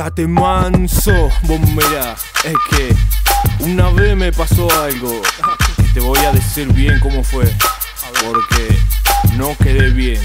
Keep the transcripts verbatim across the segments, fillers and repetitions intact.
Tate manso, vos mirá, es que una vez me pasó algo. Te voy a decir bien cómo fue, porque no quedé bien.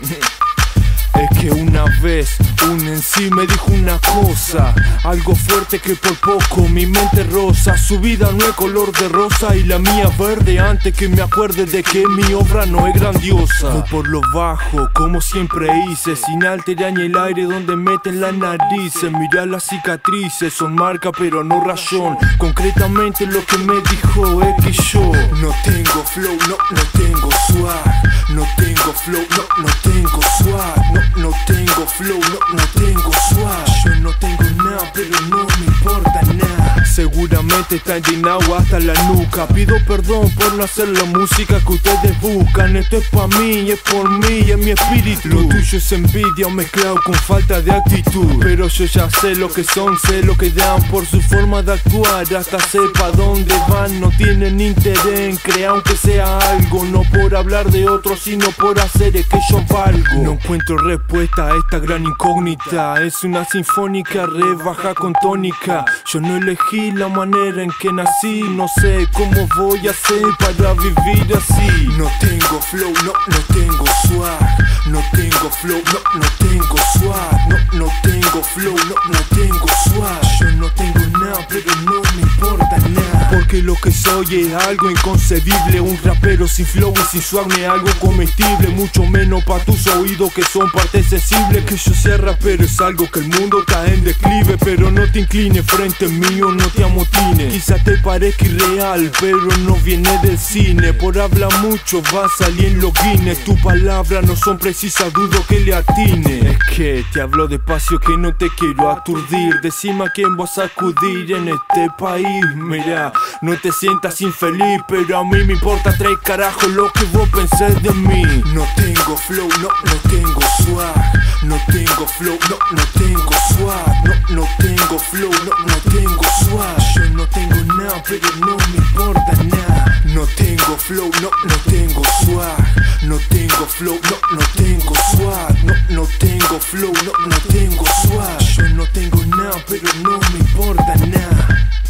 Es que una vez un en sí me dijo una cosa, algo fuerte que por poco mi mente rosa. Su vida no es color de rosa y la mía verde, antes que me acuerde de que mi obra no es grandiosa. Fue por lo bajo, como siempre hice, sin alterar ni el aire donde meten las narices. Mirá las cicatrices, son marca pero no razón. Concretamente lo que me dijo es que yo no tengo flow, no, no tengo swag. No tengo flow, no, no tengo swag. No, no tengo flow, no, no tengo swag. Yo no tengo nada, pero no me importa nada. Seguramente está llenado hasta la nuca. Pido perdón por no hacer la música que ustedes buscan. Esto es pa' mí, es por mí, es mi espíritu. Lo tuyo es envidia mezclado con falta de actitud. Pero yo ya sé lo que son, sé lo que dan por su forma de actuar. Hasta sé pa' dónde van, no tienen interés en crear aunque sea algo. No por hablar de otros, sino por hacer es que yo valgo. No encuentro respuesta a esta gran incógnita. Es una sinfónica rebaja con tónica. Yo no elegí la manera en que nací. No sé cómo voy a hacer para vivir así. No tengo flow, no, no tengo swag. No tengo flow, no, no tengo swag. No, no tengo flow, no, no tengo swag. Yo no tengo nada, pero no me importa nada. Porque lo que soy es algo inconcebible. Un rapero sin flow y sin swag no es algo comestible, mucho menos pa' tus oídos que son parte sensible. Que yo sea rapero es algo que el mundo está en declive, pero no te inclines frente mío, no te amotines. Quizás te parezca irreal, pero no viene del cine. Por hablar mucho va a salir en los Guinness. Tus palabras no son precisas, dudo que le atine. Es que te hablo despacio que no te quiero aturdir. Decime a quién vas a acudir en este país. Mira, no te sientas infeliz, pero a mí me importa tres carajos lo que vos pensés de mí. No tengo flow, no, no tengo swag. No tengo flow, no, no tengo swag. No, no tengo flow, no, no tengo swag. Yo no tengo nada, pero no me importa nada. No tengo flow, no, no tengo swag. No tengo flow, no, no tengo swag. No, no tengo flow, no, no tengo swag. Yo no tengo nada, pero no me importa nada.